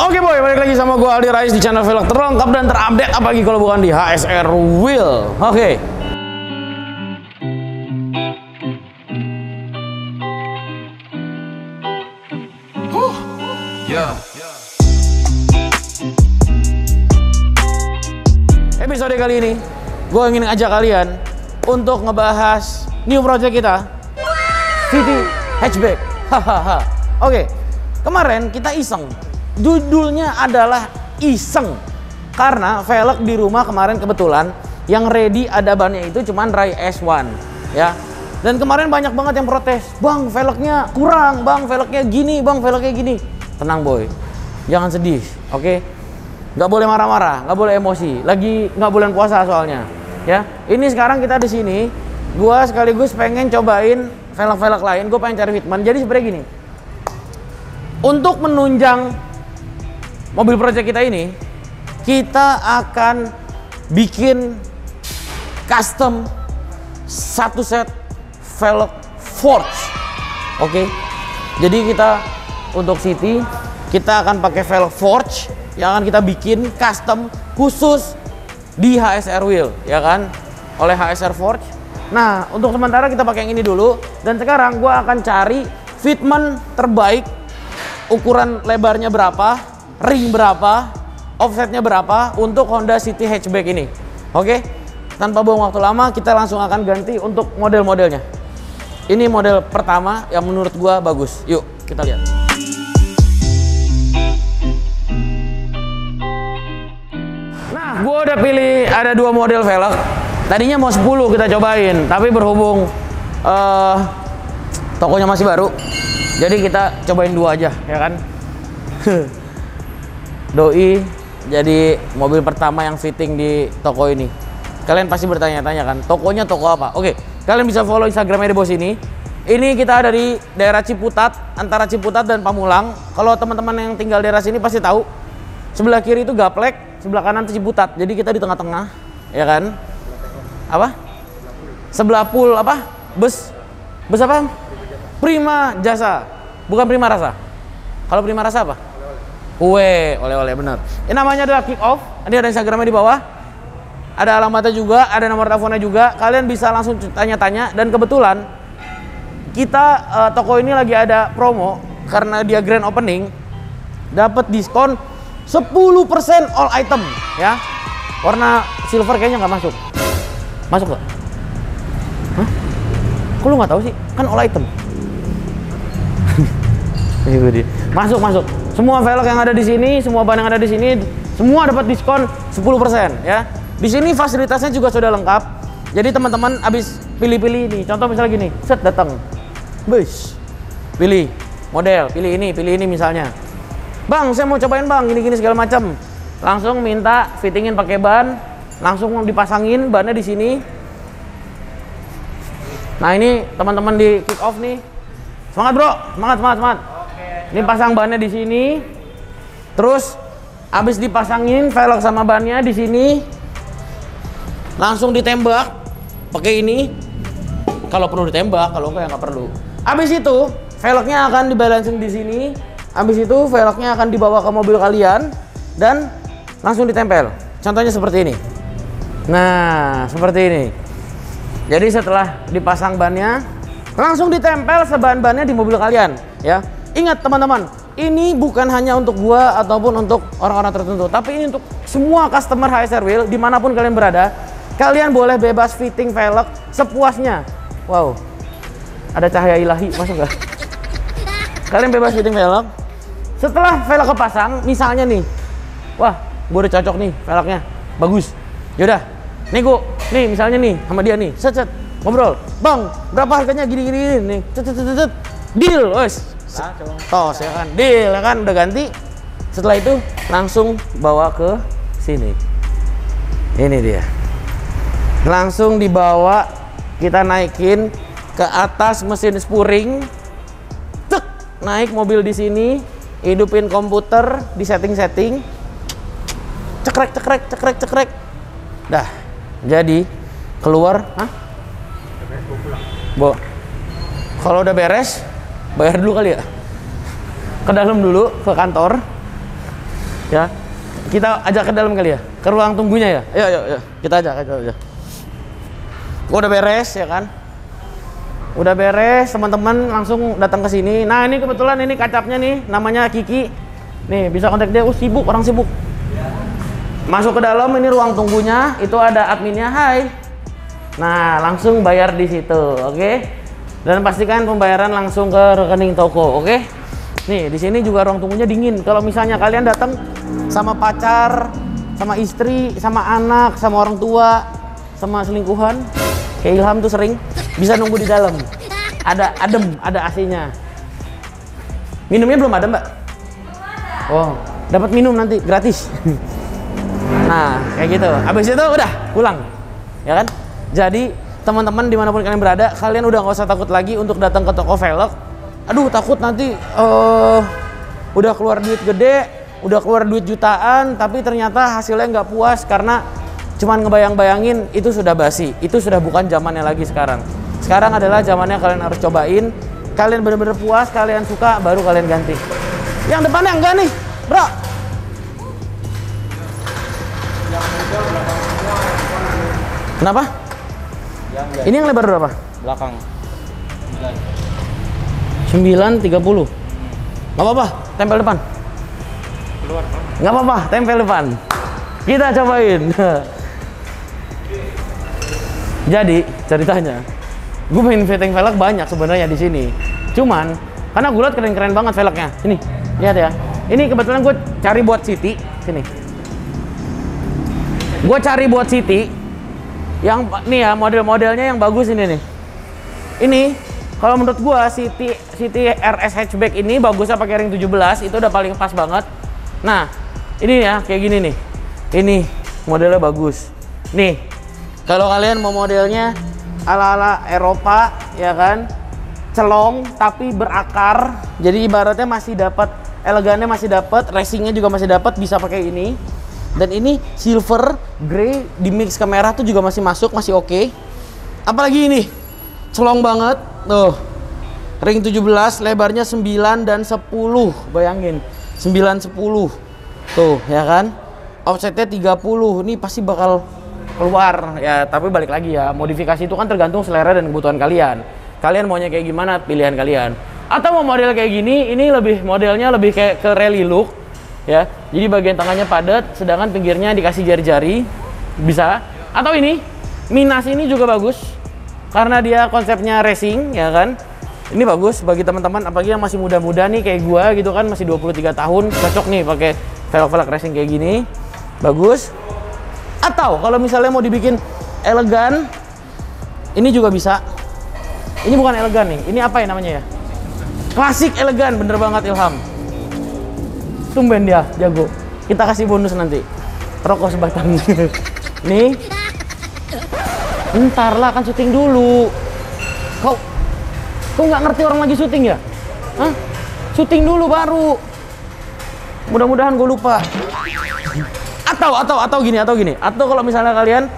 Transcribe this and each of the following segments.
Oke boy, balik lagi sama gue Aldi Rais di channel velg terlengkap dan terupdate, apalagi kalau bukan di HSR Wheel. Oke. Episode kali ini gue ingin ngajak kalian untuk ngebahas new project kita, City Hatchback. Hahaha. Oke, kemarin kita iseng. Judulnya adalah iseng karena velg di rumah kemarin kebetulan yang ready ada bannya itu cuman Rai S1 ya. Dan kemarin banyak banget yang protes, "Bang, velgnya kurang, Bang, velgnya gini, Bang, velgnya gini." Tenang boy, jangan sedih, oke? Nggak boleh marah-marah, nggak boleh emosi, lagi nggak bulan puasa soalnya ya. Ini sekarang kita di sini, gua sekaligus pengen cobain velg-velg lain, gue pengen cari fitment. Jadi sebenarnya gini, untuk menunjang mobil project kita ini, kita akan bikin custom satu set velg Forge. Oke, jadi kita untuk City kita akan pakai velg Forge yang akan kita bikin custom khusus di HSR Wheel, ya kan? Oleh HSR Forge. Nah, untuk sementara kita pakai yang ini dulu. Dan sekarang gue akan cari fitment terbaik, ukuran lebarnya berapa, ring berapa, offsetnya berapa untuk Honda City Hatchback ini. Oke, tanpa buang waktu lama kita langsung akan ganti untuk model-modelnya. Ini model pertama yang menurut gua bagus. Yuk kita lihat. Nah, gua udah pilih ada dua model velg. Tadinya mau 10 kita cobain, tapi berhubung tokonya masih baru, jadi kita cobain dua aja, ya kan? Doi jadi mobil pertama yang fitting di toko ini. Kalian pasti bertanya-tanya kan, tokonya toko apa? Oke, kalian bisa follow Instagramnya di bos ini. Ini kita ada di daerah Ciputat, antara Ciputat dan Pamulang. Kalau teman-teman yang tinggal daerah sini pasti tahu. Sebelah kiri itu Gaplek, sebelah kanan itu Ciputat. Jadi kita di tengah-tengah, ya kan? Apa? Sebelah pul apa? Bus. Bus apa? Prima Jasa. Bukan Prima Rasa. Kalau Prima Rasa apa? Kue, oleh-oleh, bener. Ini namanya adalah Kick Off. Ini ada Instagramnya di bawah. Ada alamatnya juga, ada nomor teleponnya juga. Kalian bisa langsung tanya-tanya. Dan kebetulan kita toko ini lagi ada promo karena dia grand opening. Dapat diskon 10% all item ya. Warna silver kayaknya nggak masuk. Masuk nggak? Hah? Kok lu nggak tahu sih? Kan all item. Masuk, masuk. Semua velg yang ada di sini, semua ban yang ada di sini, semua dapat diskon 10% ya. Di sini fasilitasnya juga sudah lengkap. Jadi teman-teman abis pilih-pilih ini, contoh misalnya gini, set datang, bus, pilih model, pilih ini misalnya. Bang, saya mau cobain bang, gini-gini segala macam. Langsung minta fittingin pakai ban, langsung dipasangin bannya di sini. Nah ini teman-teman di Kick Off nih, semangat bro, semangat, semangat, semangat. Ini pasang bannya di sini, terus abis dipasangin velg sama bannya di sini, langsung ditembak pakai ini. Kalau perlu ditembak, kalau enggak ya nggak perlu. Abis itu velgnya akan dibalancing di sini, abis itu velgnya akan dibawa ke mobil kalian dan langsung ditempel. Contohnya seperti ini. Nah, seperti ini. Jadi setelah dipasang bannya, langsung ditempel sebahan-bahannya di mobil kalian, ya. Ingat teman-teman, ini bukan hanya untuk gua ataupun untuk orang-orang tertentu, tapi ini untuk semua customer HSR Wheel dimanapun kalian berada. Kalian boleh bebas fitting velg sepuasnya. Wow, ada cahaya ilahi, masuk nggak? Kalian bebas fitting velg. Setelah velg kepasang, misalnya nih, wah, gua udah cocok nih velgnya, bagus. Yaudah, nih gua, nih misalnya nih sama dia nih, set, ngobrol, bang, berapa harganya gini-gini nih, cet, deal, wes. Tos ya kan, deal ya kan, udah ganti. Setelah itu langsung bawa ke sini. Ini dia. Langsung dibawa, kita naikin ke atas mesin spuring. Tek, naik mobil di sini, hidupin komputer, di setting-setting. Cekrek, cekrek, cekrek, cekrek. Dah, jadi keluar. Hah? Bo. Kalau udah beres, bayar dulu kali ya, ke dalam dulu, ke kantor ya. Kita ajak ke dalam kali ya, ke ruang tunggunya ya. Ayo, ayo, ayo. Kita ajak aja. Udah beres ya kan? Udah beres, teman-teman langsung datang ke sini. Nah, ini kebetulan ini kacapnya nih, namanya Kiki. Nih, bisa kontak dia. Sibuk, orang sibuk. Masuk ke dalam, ini ruang tunggunya. Itu ada adminnya, hai. Nah, langsung bayar di situ, oke? Dan pastikan pembayaran langsung ke rekening toko, oke? Nih, di sini juga ruang tunggunya dingin. Kalau misalnya kalian datang sama pacar, sama istri, sama anak, sama orang tua, sama selingkuhan, kayak Ilham tuh sering, bisa nunggu di dalam. Ada adem, ada AC-nya. Minumnya belum ada, Mbak? Oh, dapat minum nanti gratis. Nah, kayak gitu. Habis itu udah pulang, ya kan? Jadi teman-teman dimanapun kalian berada, kalian udah nggak usah takut lagi untuk datang ke toko velg. Aduh, takut nanti udah keluar duit gede, udah keluar duit jutaan, tapi ternyata hasilnya nggak puas karena cuman ngebayang-bayangin. Itu sudah basi, itu sudah bukan zamannya lagi sekarang. Sekarang adalah zamannya kalian harus cobain, kalian bener-bener puas, kalian suka, baru kalian ganti. Yang depannya enggak nih, bro? Kenapa? Ini yang lebar berapa? Belakang 9.30. Gak apa-apa, tempel depan. Keluar, gak apa-apa, tempel depan. Kita cobain. Jadi ceritanya, gue main fitting velg banyak sebenarnya di sini. Cuman karena gue liat keren-keren banget velgnya. Ini, lihat ya. Ini kebetulan gue cari buat city. Sini. Gue cari buat city. Yang nih ya, model-modelnya yang bagus ini nih. Ini kalau menurut gua City RS hatchback ini bagusnya pakai ring 17, itu udah paling pas banget. Nah, ini ya kayak gini nih. Ini modelnya bagus. Nih, kalau kalian mau modelnya ala-ala Eropa ya kan, celong tapi berakar. Jadi ibaratnya masih dapat elegannya, masih dapat racingnya juga masih dapat, bisa pakai ini. Dan ini silver, grey, di mix ke merah tuh juga masih masuk, masih oke. Apalagi ini, celong banget, tuh. Ring 17, lebarnya 9 dan 10, bayangin. 9-10, tuh, ya kan. Offsetnya 30, ini pasti bakal keluar. Ya, tapi balik lagi ya, modifikasi itu kan tergantung selera dan kebutuhan kalian. Kalian maunya kayak gimana, pilihan kalian. Atau mau model kayak gini, ini lebih modelnya lebih kayak ke rally look. Ya, jadi bagian tangannya padat, sedangkan pinggirnya dikasih jari-jari, bisa. Atau ini, Minas ini juga bagus, karena dia konsepnya racing, ya kan. Ini bagus bagi teman-teman, apalagi yang masih muda-muda nih kayak gua gitu kan, masih 23 tahun, cocok nih pakai velg-velg racing kayak gini, bagus. Atau kalau misalnya mau dibikin elegan, ini juga bisa. Ini bukan elegan nih, ini apa ya namanya ya? Klasik elegan, bener banget Ilham. Tumben dia, jago. Kita kasih bonus nanti. Rokok sebatang. Nih. Bentar lah, kan syuting dulu. Kau nggak ngerti orang lagi syuting ya? Hah? Syuting dulu baru. Mudah-mudahan gue lupa. Atau gini. Atau kalau misalnya kalian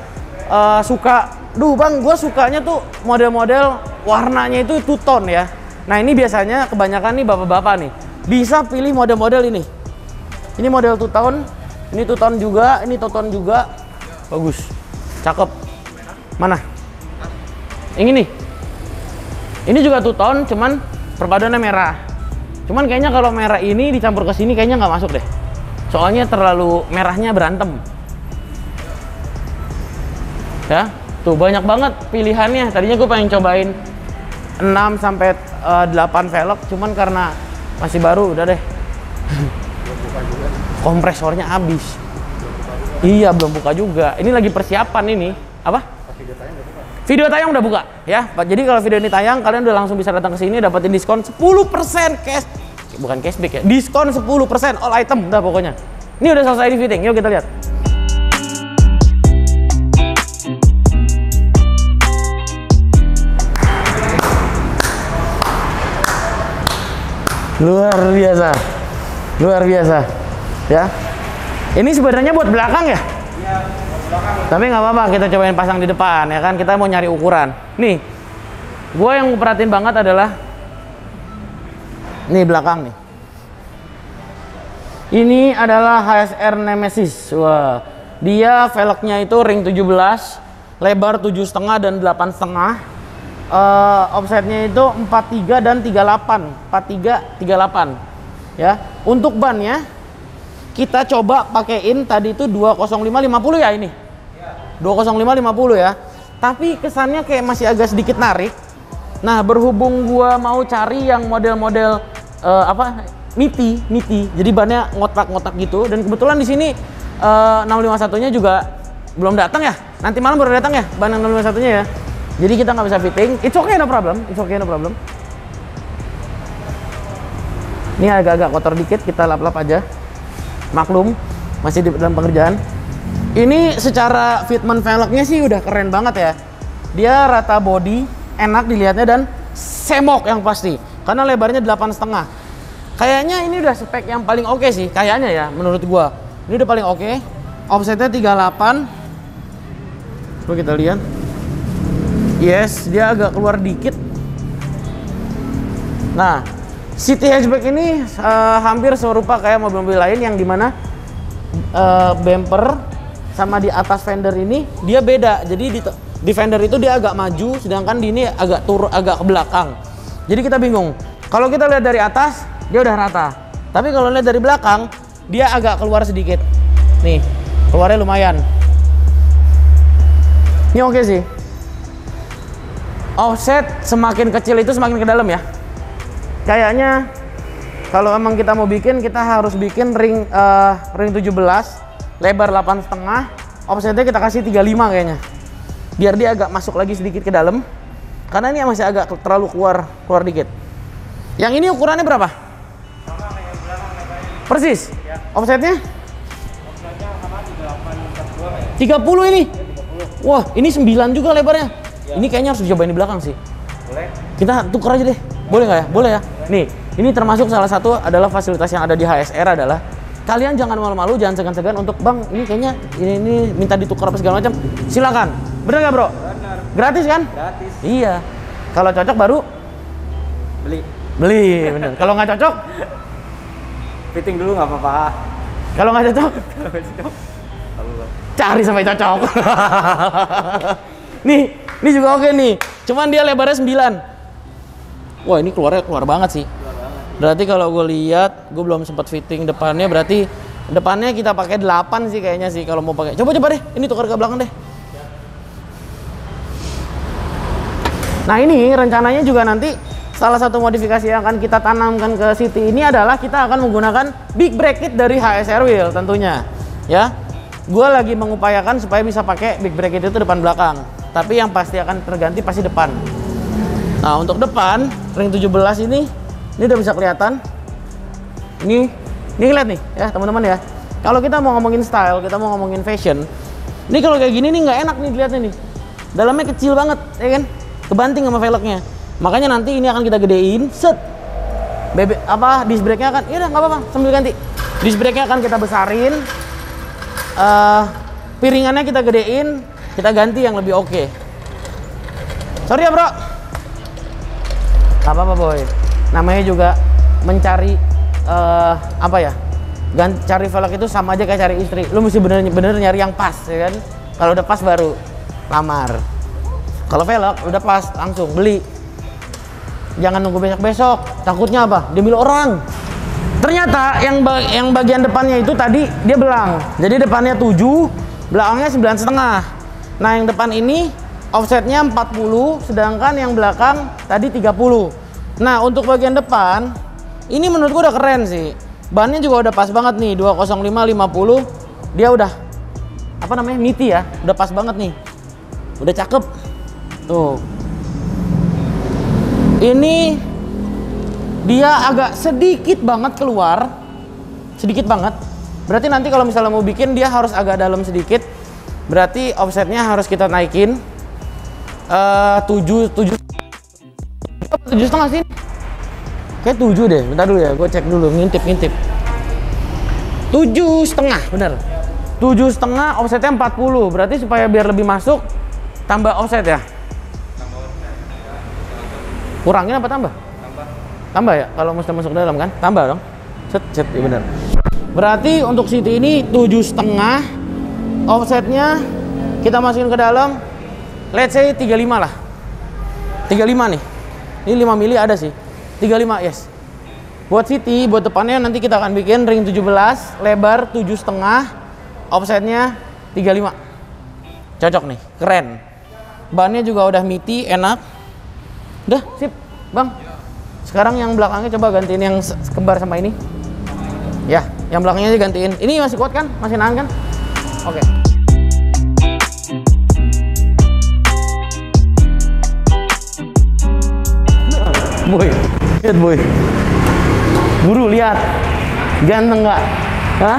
suka, duh bang, gue sukanya tuh model-model warnanya itu two tone ya. Nah ini biasanya kebanyakan nih bapak-bapak nih. Bisa pilih model-model ini. Ini model 2 tahun, ini 2 tahun juga, ini 2 tahun juga. Bagus. Cakep. Mana? Yang ini. Ini juga 2 tahun, cuman perpaduannya merah. Cuman kayaknya kalau merah ini dicampur ke sini kayaknya nggak masuk deh. Soalnya terlalu merahnya berantem. Ya, tuh banyak banget pilihannya. Tadinya gue pengen cobain 6 sampai 8 velg, cuman karena masih baru, udah deh. Kompresornya habis. Iya, belum buka juga. Ini lagi persiapan ini. Apa? Video tayang udah buka, ya. Jadi kalau video ini tayang, kalian udah langsung bisa datang ke sini, dapetin diskon 10% cash. Bukan cashback ya. Diskon 10% all item, udah pokoknya. Ini udah selesai di fitting. Yuk kita lihat. Luar biasa, ya. Ini sebenarnya buat belakang ya? Iya, buat belakang. Tapi nggak apa-apa, kita cobain pasang di depan, ya kan? Kita mau nyari ukuran. Nih, gue yang perhatiin banget adalah nih belakang nih. Ini adalah HSR Nemesis. Wah, dia velgnya itu ring 17, lebar 7,5 dan 8,5. Offsetnya itu 43 dan 38, 43, 38 ya. Untuk bannya kita coba pakein tadi itu 205/50 ya ini. 205/50 ya. Tapi kesannya kayak masih agak sedikit narik. Nah, berhubung gua mau cari yang model-model niti. Jadi bannya ngotak-ngotak gitu, dan kebetulan di sini 651-nya juga belum datang ya. Nanti malam baru datang ya ban 651-nya ya. Jadi kita nggak bisa fitting, it's okay, no problem, it's okay, no problem. Ini agak-agak kotor dikit, kita lap-lap aja. Maklum, masih di dalam pengerjaan. Ini secara fitment velgnya sih udah keren banget ya. Dia rata body, enak dilihatnya dan semok yang pasti. Karena lebarnya 8,5. Kayaknya ini udah spek yang paling oke sih, kayaknya ya menurut gua. Ini udah paling oke. Offsetnya 38. Coba kita lihat. Yes, dia agak keluar dikit. Nah, City Hatchback ini hampir serupa kayak mobil-mobil lain yang dimana bumper sama di atas fender ini dia beda. Jadi di fender itu dia agak maju, sedangkan di ini agak agak ke belakang. Jadi kita bingung. Kalau kita lihat dari atas dia udah rata, tapi kalau lihat dari belakang dia agak keluar sedikit. Nih, keluarnya lumayan. Ini oke sih. Offset semakin kecil itu semakin ke dalam ya. Kayaknya kalau emang kita mau bikin, kita harus bikin ring 17, lebar 8,5, offsetnya kita kasih 35 kayaknya. Biar dia agak masuk lagi sedikit ke dalam. Karena ini masih agak terlalu keluar dikit. Yang ini ukurannya berapa? Persis. Offsetnya? Offsetnya sama 38,42 ya. 30 ini. Wah, ini 9 juga lebarnya. Ini kayaknya harus dicobain di belakang sih. Boleh. Kita tuker aja deh. Boleh nggak ya? Boleh ya. Nih, ini termasuk salah satu adalah fasilitas yang ada di HSR adalah kalian jangan malu-malu, jangan segan-segan untuk bang. Ini kayaknya ini minta ditukar apa segala macam. Silakan. Bener nggak bro? Bener. Gratis kan? Gratis. Iya. Kalau cocok baru beli. Bener. Kalau nggak cocok, fitting dulu nggak apa-apa. Kalau nggak cocok, cari sampai cocok. Nih. Ini juga oke nih, cuman dia lebarnya 9. Wah, ini keluar banget sih. Berarti kalau gue lihat, gue belum sempat fitting depannya, berarti depannya kita pakai 8 sih kayaknya sih kalau mau pakai. Coba deh, ini tukar ke belakang deh. Nah, ini rencananya juga nanti salah satu modifikasi yang akan kita tanamkan ke City ini adalah kita akan menggunakan big brake kit dari HSR Wheel tentunya. Ya, gue lagi mengupayakan supaya bisa pakai big brake kit itu depan belakang. Tapi yang pasti akan terganti pasti depan. Nah, untuk depan ring 17 ini udah bisa kelihatan. Ini lihat nih ya teman-teman ya. Kalau kita mau ngomongin style, kita mau ngomongin fashion. Ini kalau kayak gini nih nggak enak nih dilihatnya nih. Dalamnya kecil banget, ya kan? Kebanting sama velgnya. Makanya nanti ini akan kita gedein. Set. Disc brake-nya akan, iya nggak apa-apa sambil ganti. Disc brake-nya akan kita besarin. Piringannya kita gedein. Kita ganti yang lebih oke. Sorry ya bro. Gak apa-apa boy. Namanya juga mencari cari velg itu sama aja kayak cari istri. Lu mesti bener-bener nyari yang pas, ya kan? Kalau udah pas baru lamar. Kalau velg udah pas langsung beli. Jangan nunggu besok-besok. Takutnya apa? Diambil orang. Ternyata yang bagian depannya itu tadi dia belang. Jadi depannya 7, belakangnya 9,5. Nah, yang depan ini offsetnya 40, sedangkan yang belakang tadi 30. Nah, untuk bagian depan, ini menurut gue udah keren sih. Bannya juga udah pas banget nih, 205/50. Dia udah, niti ya. Udah pas banget nih. Udah cakep. Tuh. Ini, dia agak sedikit banget keluar. Sedikit banget. Berarti nanti kalau misalnya mau bikin, dia harus agak dalam sedikit. Berarti offsetnya harus kita naikin 7,5 sih. Kayak 7 deh, bentar dulu ya, gue cek dulu, ngintip. 7,5, bener. 7,5, offsetnya 40. Berarti supaya biar lebih masuk, tambah offset ya? Kurangin apa tambah? Tambah ya, kalau mesti masuk dalam kan? Tambah dong. Set, ya bener. Berarti untuk City ini 7,5, offsetnya kita masukin ke dalam, let's say 35 lah, 35 nih, ini 5 mili ada sih, 35 yes. Buat City, buat depannya nanti kita akan bikin ring 17, lebar 7,5, offsetnya 35, cocok nih, keren. Bannya juga udah miti, enak, udah sip bang. Sekarang yang belakangnya coba gantiin yang kembar sama ini. Ya, yang belakangnya aja gantiin. Ini masih kuat kan? Masih nahan kan? Oke. Boy, lihat boy. Buru lihat. Ganteng nggak? Hah?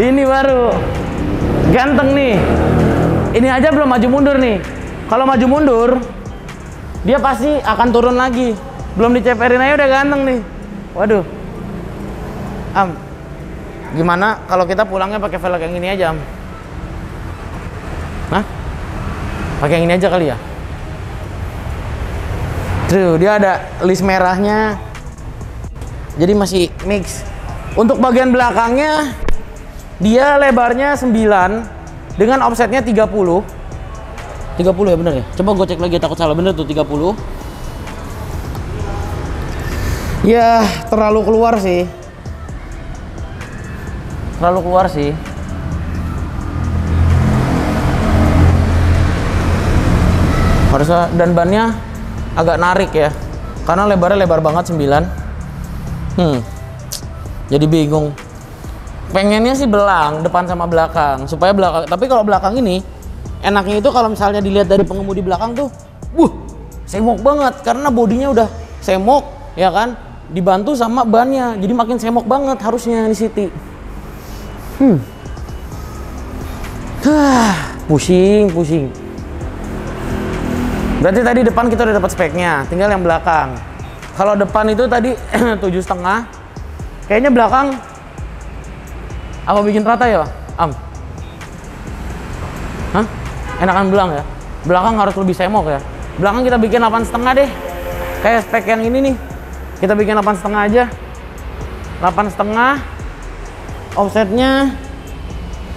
Ini baru. Ganteng nih. Ini aja belum maju mundur nih. Kalau maju mundur, dia pasti akan turun lagi. Belum diceperin aja udah ganteng nih. Waduh. Am, gimana kalau kita pulangnya pakai velg yang ini aja, Am? Hah? Pakai yang ini aja kali ya? Tuh, dia ada list merahnya. Jadi masih mix. Untuk bagian belakangnya, dia lebarnya 9 dengan offsetnya 30. 30 ya bener ya? Coba gue cek lagi, takut salah. Bener tuh 30. Ya, terlalu keluar sih. Terlalu keluar sih. Harusnya, dan bannya agak narik ya. Karena lebarnya lebar banget 9. Jadi bingung. Pengennya sih belang depan sama belakang, supaya belakang. Tapi kalau belakang ini enaknya itu kalau misalnya dilihat dari pengemudi belakang tuh, semok banget karena bodinya udah semok ya kan? Dibantu sama bannya, jadi makin semok banget harusnya di City. Pusing. Berarti tadi depan kita udah dapat speknya, tinggal yang belakang. Kalau depan itu tadi 7,5, kayaknya belakang apa bikin rata ya, Am? Hah? Enakan belang ya? Belakang harus lebih semok ya. Belakang kita bikin 8,5 deh. Kayak spek yang ini nih. Kita bikin 8,5 aja. 8,5. Offsetnya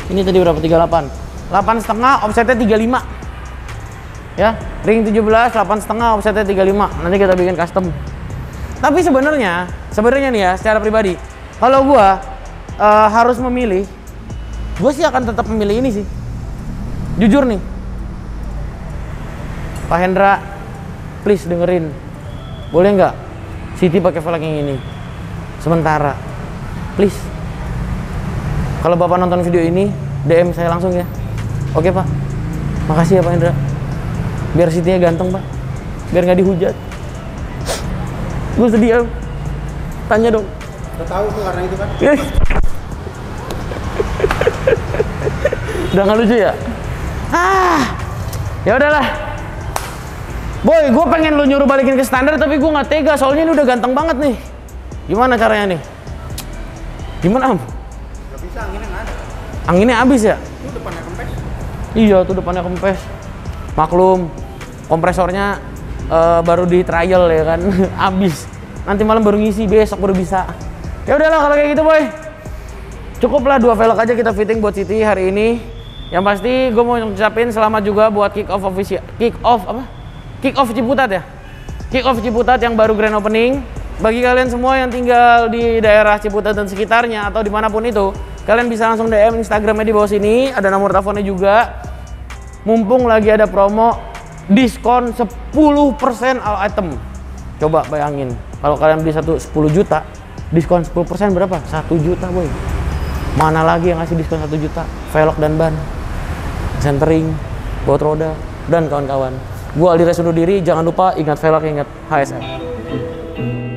ini tadi berapa? 38. 8,5 offsetnya 35. Ya, ring 17 8,5 offsetnya 35. Nanti kita bikin custom. Tapi sebenarnya nih ya, secara pribadi, kalau gua harus memilih, gua sih akan tetap memilih ini sih. Jujur nih. Pak Hendra, please dengerin. Boleh nggak? City pakai velg yang ini sementara, please. Kalau bapak nonton video ini, DM saya langsung ya. Oke pak, makasih ya Pak Hendra. Biar City-nya ganteng pak, biar nggak dihujat. Gue sedih. Tanya dong. Nggak tahu tuh karena itu kan. Udah nggak lucu ya? Ya udahlah. Boy, gue pengen lu nyuruh balikin ke standar, tapi gue nggak tega, soalnya ini udah ganteng banget nih. Gimana caranya nih? Gimana, Am? Gak bisa, anginnya nggak ada. Anginnya habis ya? Itu depannya kempes. Iya, tuh depannya kempes. Maklum, kompresornya baru di trial ya kan, habis. Nanti malam baru ngisi, besok baru bisa. Ya udahlah kalau kayak gitu, boy. Cukuplah 2 velg aja kita fitting buat City hari ini. Yang pasti gue mau ngucapin selamat juga buat Kick Off official. Kick Off Ciputat ya? Kick Off Ciputat yang baru grand opening. Bagi kalian semua yang tinggal di daerah Ciputat dan sekitarnya atau dimanapun itu, kalian bisa langsung DM Instagramnya di bawah sini, ada nomor teleponnya juga. Mumpung lagi ada promo diskon 10% all item. Coba bayangin, kalau kalian beli 10 juta, diskon 10% berapa? 1 juta boy. Mana lagi yang ngasih diskon 1 juta? Velg dan ban, centering, baut roda, dan kawan-kawan. Gua Aldi Rais undur diri, jangan lupa ingat velg, ingat HSR.